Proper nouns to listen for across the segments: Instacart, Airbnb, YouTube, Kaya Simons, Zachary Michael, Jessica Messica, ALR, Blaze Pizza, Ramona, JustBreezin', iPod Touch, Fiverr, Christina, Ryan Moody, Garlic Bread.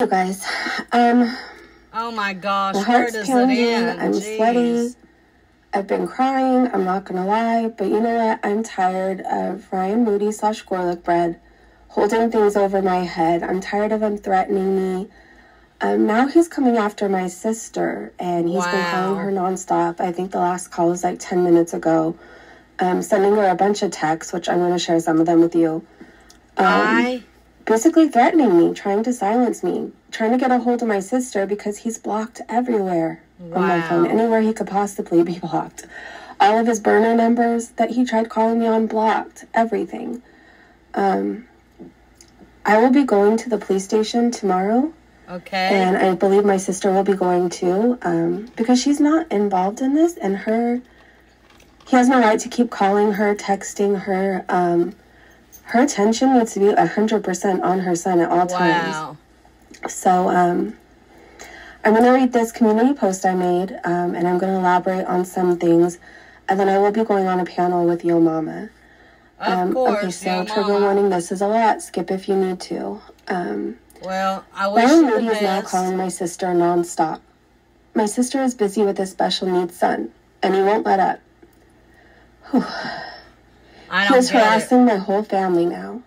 So guys, oh my gosh, where does it end? I'm sweaty. I've been crying, I'm not gonna lie, but you know what? I'm tired of Ryan Moody / Garlic Bread holding things over my head. I'm tired of him threatening me. Now he's coming after my sister, and he's been calling her nonstop. I think the last call was like 10 minutes ago. Sending her a bunch of texts, which I'm gonna share some of them with you. Basically threatening me, trying to silence me, trying to get a hold of my sister because he's blocked everywhere on my phone, anywhere he could possibly be blocked. All of his burner numbers that he tried calling me on, blocked, everything. I will be going to the police station tomorrow. Okay. And I believe my sister will be going too, because she's not involved in this, and he has no right to keep calling her, texting her. Her attention needs to be 100% on her son at all times. So I'm going to read this community post I made, and I'm going to elaborate on some things. And then I will be going on a panel with Yo Mama. Of course, okay, so Yo trigger Mama. Warning, this is a lot. Skip if you need to. Well, I wish you the best. Is now calling my sister nonstop. My sister is busy with his special needs son, and he won't let up. Whew. He's harassing my whole family now.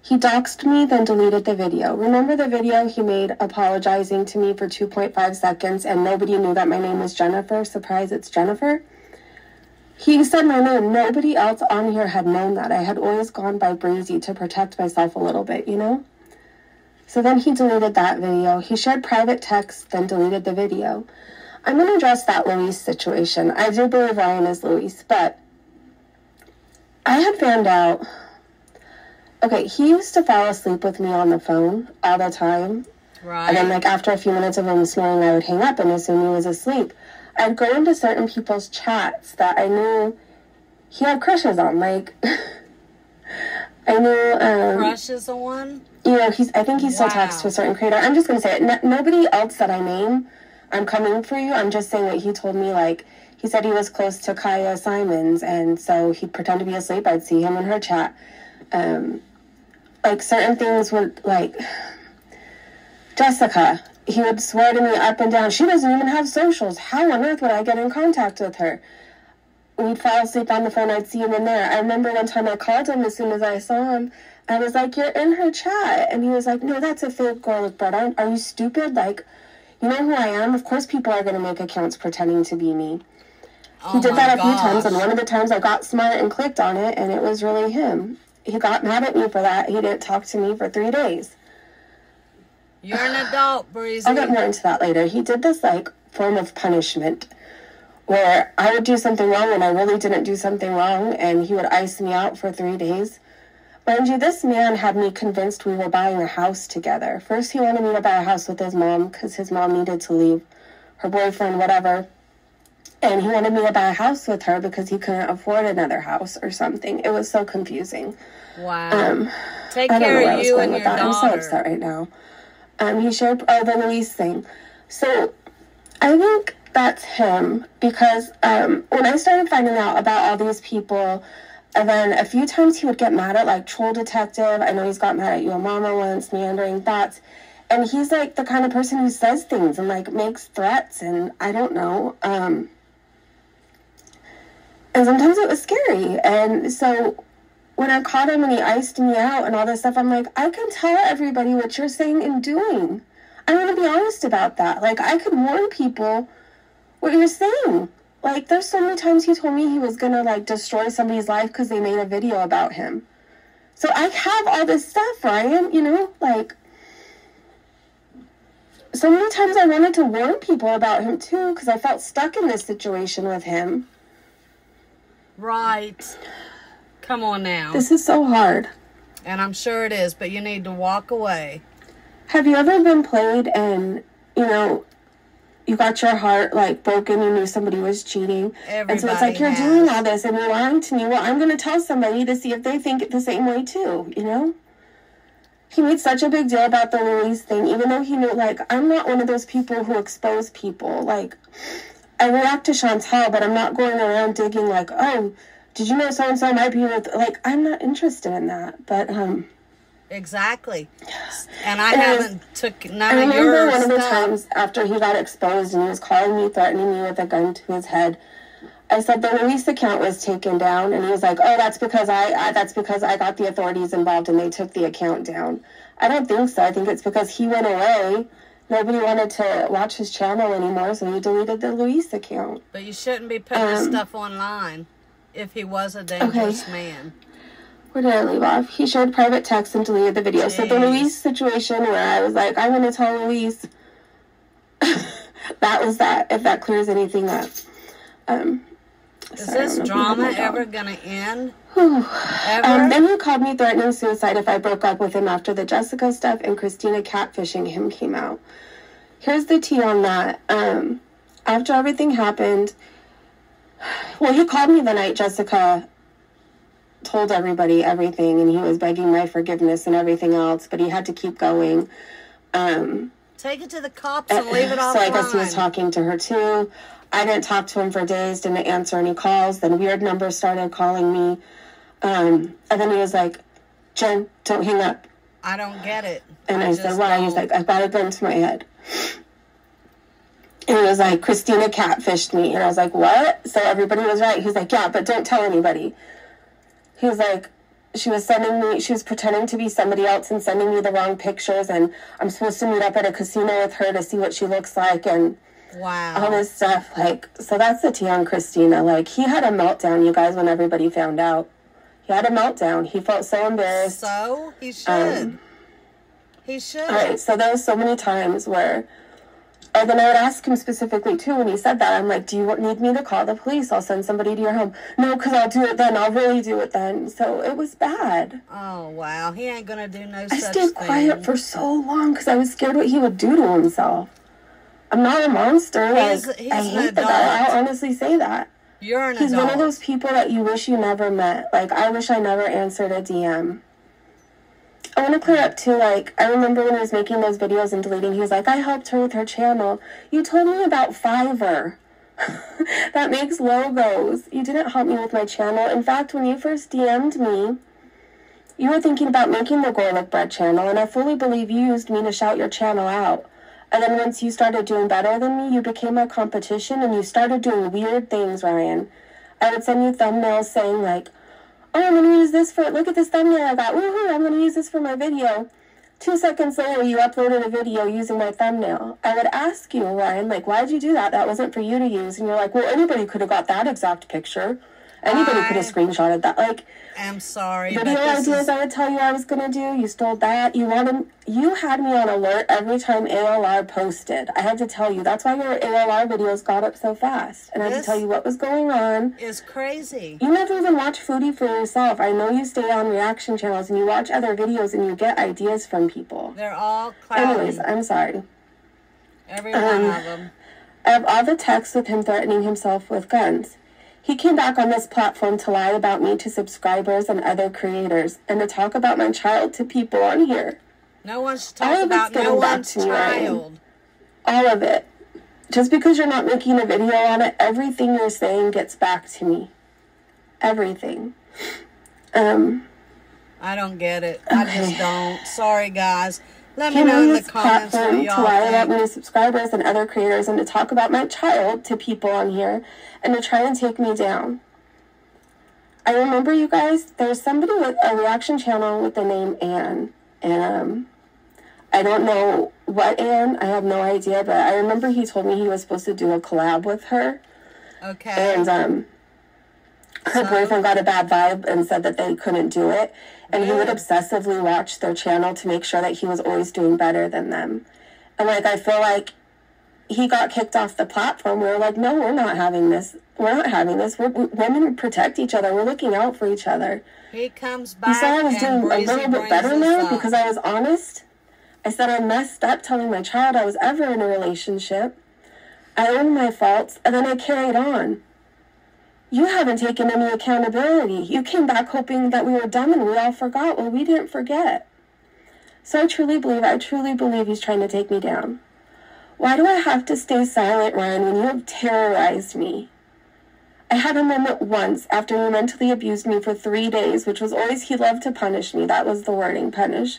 He doxed me, then deleted the video. Remember the video he made apologizing to me for 2.5 seconds and nobody knew that my name was Jennifer? Surprise, it's Jennifer. He said my name. Nobody else on here had known that. I had always gone by Breezy to protect myself a little bit, you know? So then he deleted that video. He shared private texts, then deleted the video. I'm going to address that Luis situation. I do believe Ryan is Luis, but I had found out, okay, he used to fall asleep with me on the phone all the time. Right. And then, like, after a few minutes of him snoring, I would hang up and assume he was asleep. I'd go into certain people's chats that I knew he had crushes on. Like, I knew, crushes on one? You know, I think he still talks to a certain creator. I'm just going to say it. Nobody else that I name, I'm coming for you. I'm just saying what he told me, like, he said he was close to Kaya Simons, and so he'd pretend to be asleep. I'd see him in her chat. Like, certain things would, like, Jessica, he would swear to me up and down, she doesn't even have socials. How on earth would I get in contact with her? We'd fall asleep on the phone. I'd see him in there. I remember one time I called him as soon as I saw him. I was like, you're in her chat. And he was like, no, that's a fake Garlic Bread. Are you stupid? Like, you know who I am? Of course people are going to make accounts pretending to be me. He did that a few times, and one of the times I got smart and clicked on it, and it was really him. He got mad at me for that. He didn't talk to me for 3 days. You're an adult, Breezy. I'll get more into that later. He did this, like, form of punishment where I would do something wrong, and I really didn't do something wrong, and he would ice me out for 3 days. Mind you, this man had me convinced we were buying a house together. First, he wanted me to buy a house with his mom because his mom needed to leave, her boyfriend, whatever. And he wanted me to buy a house with her because he couldn't afford another house or something. It was so confusing. Wow. Take care of you and your daughter. I'm so upset right now. He shared the Luis thing. So I think that's him because when I started finding out about all these people, and then a few times he would get mad at, like, Troll Detective. I know he's got mad at Yo Mama once, Meandering Thoughts. And he's, like, the kind of person who says things and, like, makes threats and I don't know. And sometimes it was scary. And so when I caught him and he iced me out and all this stuff, I'm like, I can tell everybody what you're saying and doing. I'm going to be honest about that. Like, I could warn people what you're saying. Like, there's so many times he told me he was going to, like, destroy somebody's life because they made a video about him. So I have all this stuff, Ryan, you know? Like, so many times I wanted to warn people about him, too, because I felt stuck in this situation with him. Right. Come on now. This is so hard. And I'm sure it is, but you need to walk away. Have you ever been played and, you know, you got your heart, like, broken, you knew somebody was cheating? Everybody and so it's like, you're doing all this and you're lying to me. Well, I'm going to tell somebody to see if they think it the same way too, you know? He made such a big deal about the Luis thing, even though he knew, like, I'm not one of those people who expose people. Like, I react to Chantel, but I'm not going around digging like, oh, did you know so-and-so might be with... Like, I'm not interested in that, but... Exactly. And I haven't took none of your stuff. I remember one of the times after he got exposed and he was calling me, threatening me with a gun to his head. I said the release account was taken down, and he was like, "Oh, that's because I got the authorities involved and they took the account down." I don't think so. I think it's because he went away. Nobody wanted to watch his channel anymore, so he deleted the Luis account. But you shouldn't be putting this stuff online if he was a dangerous man. Where did I leave off? He shared private texts and deleted the video. Jeez. So the Luis situation where I was like, I want to tell Luis. That was that, if that clears anything up. Is this drama ever going to end? Ever? Then he called me threatening suicide if I broke up with him after the Jessica stuff and Christina catfishing him came out. Here's the tea on that. After everything happened, well, he called me the night Jessica told everybody everything, and he was begging my forgiveness and everything else, but he had to keep going. Take it to the cops and leave it all. So I guess he was talking to her too. I didn't talk to him for days, didn't answer any calls. Then weird numbers started calling me. And then he was like, "Jen, don't hang up." I don't get it. And I said, "Why?" He's like, "I've got a gun to my head." And he was like, "Christina catfished me." And I was like, "What?" So everybody was right. He's like, "Yeah, but don't tell anybody." He was like, she was pretending to be somebody else and sending me the wrong pictures. And I'm supposed to meet up at a casino with her to see what she looks like. And wow. All this stuff, like, so that's the tea on Christina. Like, he had a meltdown, you guys, when everybody found out. He had a meltdown. He felt so embarrassed. So? He should. He should. All right, so there was so many times where, and then I would ask him specifically, too, when he said that. I'm like, "Do you need me to call the police? I'll send somebody to your home." "No, because I'll do it then. I'll really do it then." So it was bad. Oh, wow. He ain't going to do no such thing. I stayed quiet for so long because I was scared what he would do to himself. I'm not a monster. He's I hate that. I'll honestly say that. You're an adult. He's one of those people that you wish you never met. Like, I wish I never answered a DM. I want to clear up, too. Like, I remember when he was making those videos and deleting, he was like, "I helped her with her channel." You told me about Fiverr. That makes logos. You didn't help me with my channel. In fact, when you first DM'd me, you were thinking about making the Garlic Bread channel, and I fully believe you used me to shout your channel out. And then once you started doing better than me, you became my competition, and you started doing weird things, Ryan. I would send you thumbnails saying, like, "Oh, I'm going to use this for, look at this thumbnail I got. Woohoo, I'm going to use this for my video." 2 seconds later, you uploaded a video using my thumbnail. I would ask you, Ryan, like, "Why'd you do that? That wasn't for you to use." And you're like, "Well, anybody could have got that exact picture. Anybody could have screenshotted that." Like, I'm sorry. Video ideas I would tell you I was gonna do, you stole that. You had me on alert every time ALR posted. I had to tell you. That's why your ALR videos got up so fast. And I had to tell you what was going on. It's crazy. You never even watch foodie for yourself. I know you stay on reaction channels and you watch other videos and you get ideas from people. They're all cloudy. Anyways, I'm sorry. Every one of them. I have all the texts with him threatening himself with guns. He came back on this platform to lie about me to subscribers and other creators and to talk about my child to people on here. No one's talking about no one's child. All of it. Just because you're not making a video on it, everything you're saying gets back to me. Everything. I don't get it. I just don't. Sorry, guys. Let me know in the comments what y'all think. To lie about me to subscribers and other creators and to talk about my child to people on here and to try and take me down. I remember, you guys, there's somebody with a reaction channel with the name Ann. I don't know what Ann. I have no idea, but I remember he told me he was supposed to do a collab with her. Okay. And her boyfriend got a bad vibe and said that they couldn't do it. And he would obsessively watch their channel to make sure that he was always doing better than them. And, like, I feel like he got kicked off the platform. We were like, "No, we're not having this. We're not having this. Women protect each other. We're looking out for each other." He comes back. He said I was doing a little bit better now because I was honest. I said I messed up telling my child I was ever in a relationship. I owned my faults, and then I carried on. You haven't taken any accountability. You came back hoping that we were dumb and we all forgot. Well, we didn't forget. So I truly believe he's trying to take me down. Why do I have to stay silent, Ryan, when you have terrorized me? I I had a moment once after he mentally abused me for 3 days, which was always he loved to punish me. That was the wording, punish.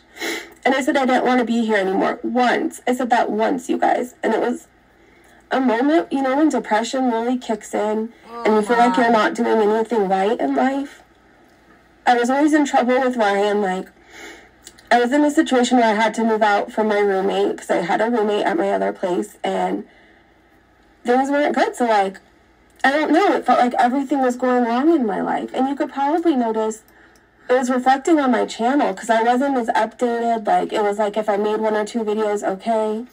And I said I didn't want to be here anymore. Once. I said that once, you guys. And it was a moment, you know, when depression really kicks in and you feel like you're not doing anything right in life. I was always in trouble with Ryan. Like, I was in a situation where I had to move out from my roommate because I had a roommate at my other place and things weren't good. So, like, I don't know. It felt like everything was going wrong in my life. And you could probably notice it was reflecting on my channel because I wasn't as updated. Like, it was like if I made 1 or 2 videos, okay.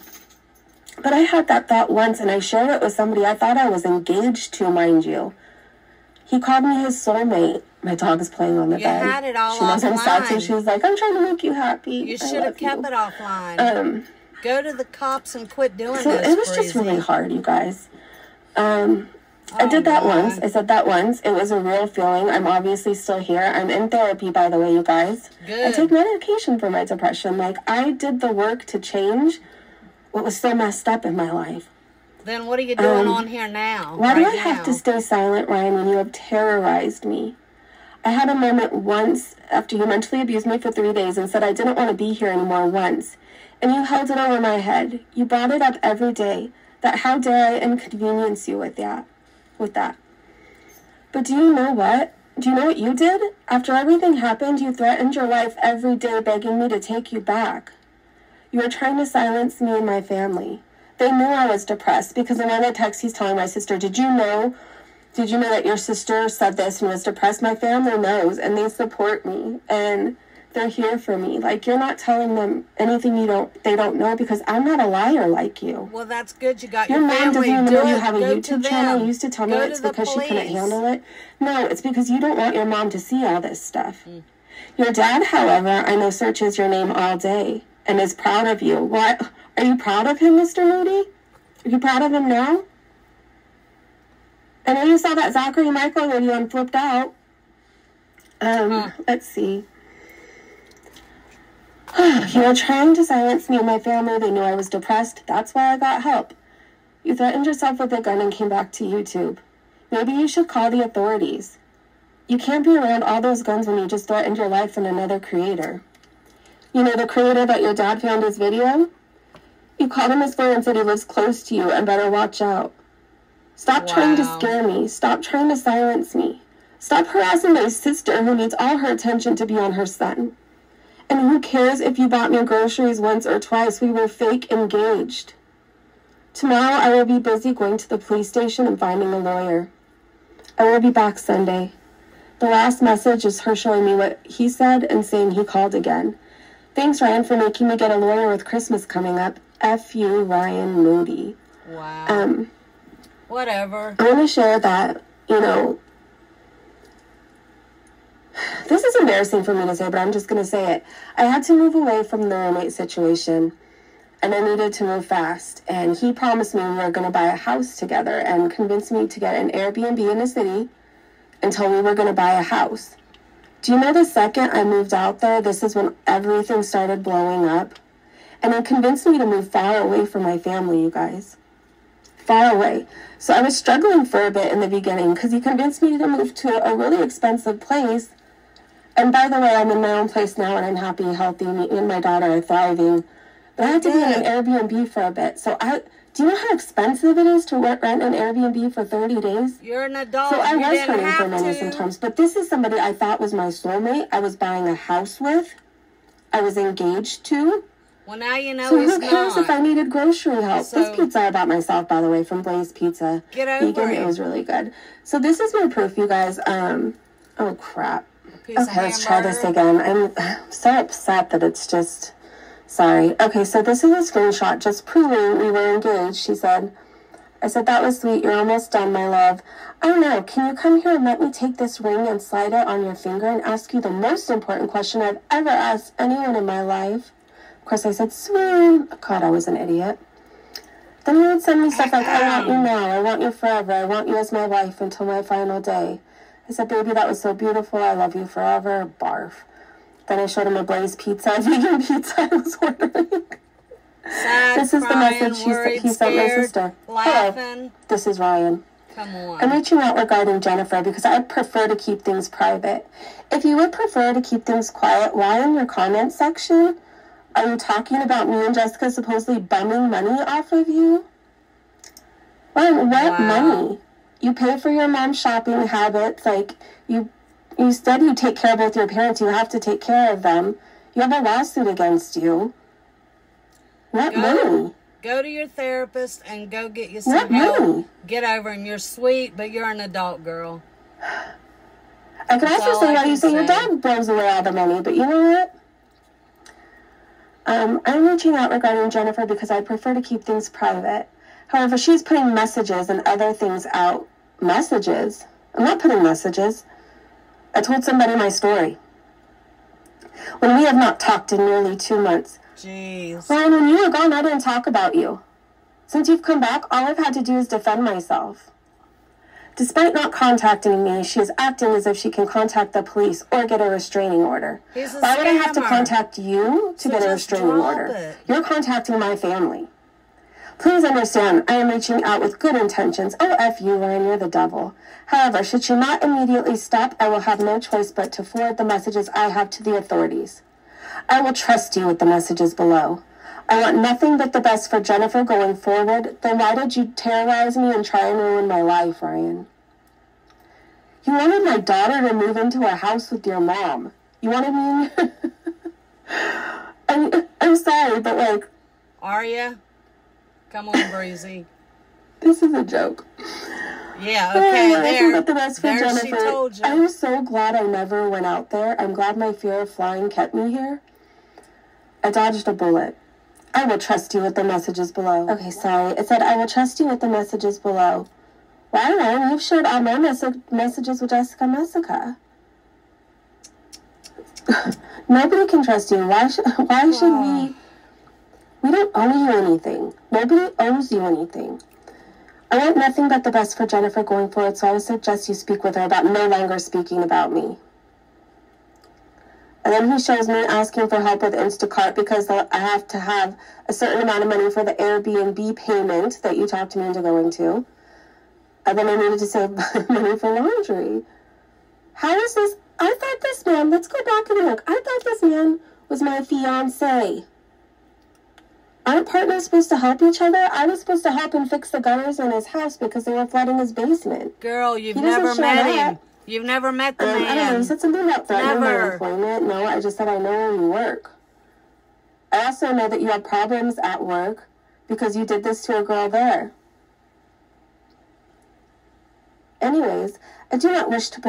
But I had that thought once and I shared it with somebody I thought I was engaged to, mind you. He called me his soulmate. My dog is playing on the bed. You had it all offline. She knows I'm sad, so she was like, I'm trying to make you happy. You should have kept it offline. Go to the cops and quit doing this. It was just really hard, you guys. I did that once. I said that once. It was a real feeling. I'm obviously still here. I'm in therapy, by the way, you guys. Good. I take medication for my depression. Like, I did the work to change what was so messed up in my life. Then what are you doing on here now? Why do I have to stay silent, Ryan, when you have terrorized me? I had a moment once after you mentally abused me for 3 days and said I didn't want to be here anymore once. And you held it over my head. You brought it up every day. That how dare I inconvenience you with that. But do you know what? Do you know what you did? After everything happened, you threatened your life every day, begging me to take you back. You were trying to silence me and my family. They knew I was depressed because in another text he's telling my sister, did you know that your sister said this and was depressed? My family knows and they support me and they're here for me. Like, you're not telling them anything they don't know because I'm not a liar like you. Well, that's good. You got your mom doesn't even know you have a YouTube channel. You used to tell me it's because she couldn't handle it. No, it's because you don't want your mom to see all this stuff. Your dad, however, I know searches your name all day and is proud of you. What? Are you proud of him, Mr. Moody? Are you proud of him now? I know you saw that Zachary Michael video and flipped out. Let's see. You were trying to silence me and my family. They knew I was depressed. That's why I got help. You threatened yourself with a gun and came back to YouTube. Maybe you should call the authorities. You can't be around all those guns when you just threatened your life and another creator. You know, the creator that your dad found his video? You called him his friend and said he lives close to you and better watch out. Stop trying to scare me. Stop trying to silence me. Stop harassing my sister who needs all her attention to be on her son. And who cares if you bought me groceries once or twice? We were fake engaged. Tomorrow I will be busy going to the police station and finding a lawyer. I will be back Sunday. The last message is her showing me what he said and saying he called again. Thanks, Ryan, for making me get a lawyer with Christmas coming up. F you, Ryan Moody. Wow. Whatever. I want to share that, you know, this is embarrassing for me to say, but I'm just going to say it. I had to move away from the roommate situation, and I needed to move fast. And he promised me we were going to buy a house together and convinced me to get an Airbnb in the city until we were going to buy a house. Do you know the second I moved out there, this is when everything started blowing up? And it convinced me to move far away from my family, you guys. Far away. So I was struggling for a bit in the beginning because he convinced me to move to a really expensive place. And by the way, I'm in my own place now, and I'm happy, healthy. Me and my daughter are thriving. But I had to be in an Airbnb for a bit. So do you know how expensive it is to rent an Airbnb for 30 days? You're an adult. So I was hurting for money sometimes. But this is somebody I thought was my soulmate. I was buying a house with. I was engaged to. Well, now you know it's not. So who cares if I needed grocery help? So, this pizza I bought myself, by the way, from Blaze Pizza. Get over vegan. It was really good. So this is my proof, you guys. Oh, crap. Okay, let's try this again. I'm so upset that it's just... Sorry. Okay, so this is a screenshot just proving we were engaged, she said. I said, that was sweet. You're almost done, my love. Oh, no. Can you come here and let me take this ring and slide it on your finger and ask you the most important question I've ever asked anyone in my life? Of course, I said, swoon. God, I was an idiot. Then he would send me stuff like, I want you now. I want you forever. I want you as my wife until my final day. I said, baby, that was so beautiful. I love you forever. Barf. Then I showed him a Blaze Pizza, vegan pizza I was ordering. Sad, this is the message he sent my sister. Laughing. Hello, this is Ryan. Come on. I'm reaching out regarding Jennifer because I prefer to keep things private. If you would prefer to keep things quiet, why in your comment section are you talking about me and Jessica supposedly bumming money off of you? Ryan, what money? You pay for your mom's shopping habits. Like, you said you take care of both your parents. You have to take care of them. You have a lawsuit against you. What money? Go to your therapist and go get you some help. Get over him. You're sweet, but you're an adult girl. I can also say how you say your dad blows away all the money, but you know what? I'm reaching out regarding Jennifer because I prefer to keep things private. However, she's putting messages and other things out. Messages? I'm not putting messages. I told somebody my story. When we have not talked in nearly 2 months. Jeez. Ryan, when you were gone, I didn't talk about you. Since you've come back, all I've had to do is defend myself. Despite not contacting me, she is acting as if she can contact the police or get a restraining order. Why would I have to contact you to get a restraining order? You're contacting my family. Please understand, I am reaching out with good intentions. Oh, F you, Ryan, you're the devil. However, should she not immediately stop, I will have no choice but to forward the messages I have to the authorities. I will trust you with the messages below. I want nothing but the best for Jennifer going forward. Then why did you terrorize me and try and ruin my life, Ryan? You wanted my daughter to move into a house with your mom. You wanted me... I'm sorry, but like... Aria, come on, Breezy. This is a joke. Yeah, okay, there she told you. I'm so glad I never went out there. I'm glad my fear of flying kept me here. I dodged a bullet. I will trust you with the messages below. Okay, sorry. It said, I will trust you with the messages below. Wow, Ryan, you've shared all my messages with Jessica Messica. Nobody can trust you. Why should we? We don't owe you anything. Nobody owes you anything. I want nothing but the best for Jennifer going forward, so I would suggest you speak with her about no longer speaking about me. And then he shows me asking for help with Instacart because I have to have a certain amount of money for the Airbnb payment that you talked me into going to. And then I needed to save money for laundry. How is this? I thought this man, let's go back and look. I thought this man was my fiancé. Aren't partners supposed to help each other? I was supposed to help him fix the gutters in his house because they were flooding his basement. Girl, you've never met him. You've never met the man. I don't know. You said something about threatening my employment. No, I just said I know where you work. I also know that you have problems at work because you did this to a girl there. Anyways, I do not wish to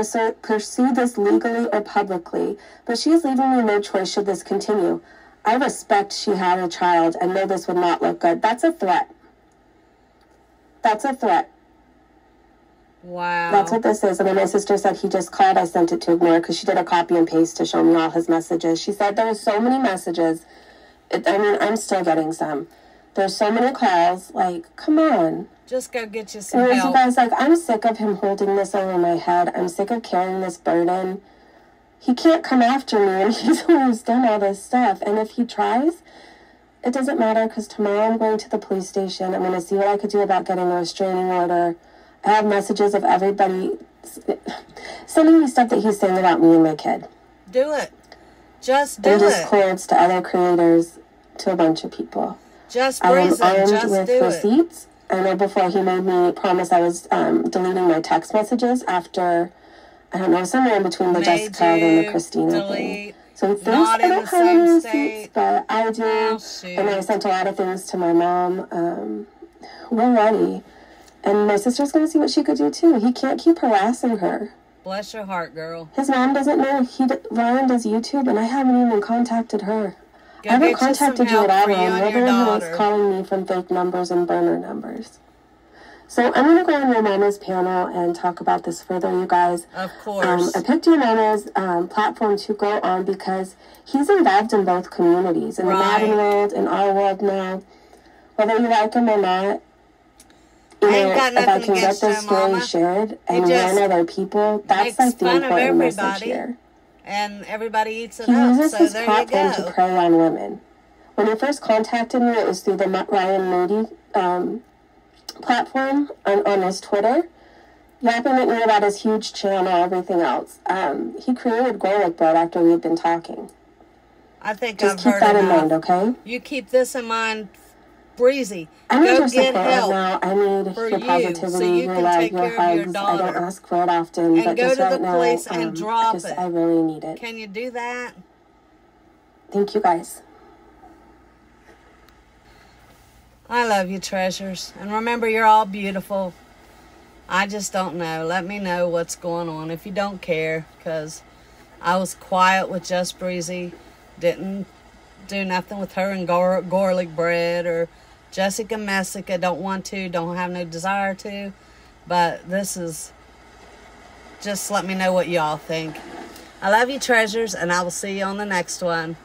pursue this legally or publicly, but she is leaving me no choice should this continue. I respect she had a child and know this would not look good. That's a threat. That's a threat. Wow. That's what this is. I mean, my sister said he just called. I sent it to ignore because she did a copy and paste to show me all his messages. She said there were so many messages. I'm still getting some. There's so many calls. Like, come on. Just go get you some help. You guys, like, I'm sick of him holding this over my head. I'm sick of carrying this burden. He can't come after me, and he's the one who's done all this stuff. And if he tries, it doesn't matter, because tomorrow I'm going to the police station. I'm going to see what I could do about getting a restraining order. I have messages of everybody sending me stuff that he's saying about me and my kid. Do it. Just do it. And just quotes to other creators, to a bunch of people. Just Breezin'. I am armed with receipts. I know before he made me promise I was deleting my text messages after... I don't know, somewhere in between the Jessica and the Christina thing. So things I don't have any receipts, but I do. Oh, and I sent a lot of things to my mom. We're ready. And my sister's going to see what she could do, too. He can't keep harassing her. Bless your heart, girl. His mom doesn't know. Ryan does YouTube, and I haven't even contacted her. I haven't contacted you at all, Ryan. You're the one who was calling me from fake numbers and burner numbers. So I'm going to go on Ramona's panel and talk about this further, you guys. Of course. I picked Ramona's platform to go on because he's involved in both communities. In the modern world, in our world now. Whether you like him or not, you know, if I can get this story shared and warn other people, that's like the important message here. And everybody eats it up, so there you go. He uses his platform to prey on women. When he first contacted me, it was through the Ryan Moody platform on his Twitter, Nothing that knew about his huge channel, everything else. He created Garlic Bread after we had been talking. I think I've heard enough. Just keep that in mind, okay? You keep this in mind, Breezy. Go get help now. I need your positivity, so you can take care of your daughter. I don't ask for it often, but just right now, I really need it. Can you do that? Thank you, guys. I love you, treasures. And remember, you're all beautiful. I just don't know. Let me know what's going on if you don't care, because I was quiet with Just Breezy. Didn't do nothing with her and Garlic Bread or Jessica Messica. Don't want to. Don't have no desire to. But this is... Just let me know what y'all think. I love you, treasures, and I will see you on the next one.